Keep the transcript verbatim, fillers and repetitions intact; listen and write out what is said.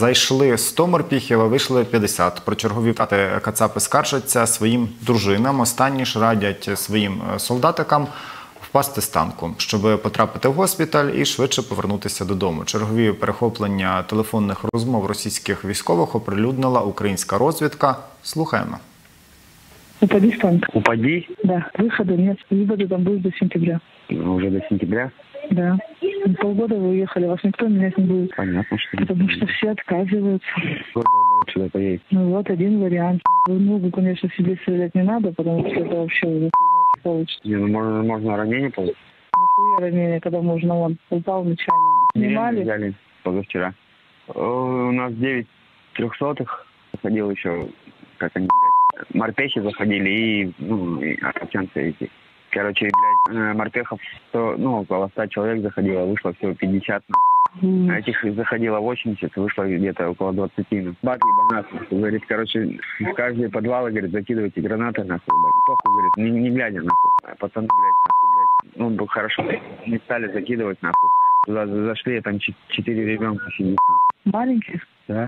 Зайшли сто морпіхів, а вийшли п'ятдесят. Про чергові втрати кацапи скаржаться своїм дружинам. Останні ж радять своїм солдатикам впасти з танку, щоб потрапити в госпіталь і швидше повернутися додому. Чергові перехоплення телефонних розмов російських військових оприлюднила українська розвідка. Слухаємо. Упади с танка. Упади? Да. Выхода нет. Выхода там будет до сентября. Ну, уже до сентября? Да. Полгода вы уехали, вас никто менять не будет. Понятно, что... Потому что все отказываются. Сюда поедет. Ну вот один вариант. Ну, вы, конечно, себе стрелять не надо, потому что это вообще получится. Не, ну можно, можно ранение получить. Нахуя ранение, когда можно он упал нечаянно. Снимали? Взяли позавчера. У нас девять трехсотых. Заходил еще, как они... Морпехи заходили и, ну, и оттянцы эти. Короче, блядь, морпехов, сто, ну, около ста человек заходило, вышло всего пятьдесят. Mm. А этих заходило восемьдесят, вышло где-то около двадцати. Бат ебанат, говорит, короче, в каждые подвалы, говорит, закидывайте гранаты, нахуй, блядь. Похуй, говорит, не, не глядя, нахуй. Пацаны, блядь, нахуй, блядь. Ну, хорошо, не стали закидывать, нахуй. Туда зашли, там четыре ребенка сидят. Маленьких? Да.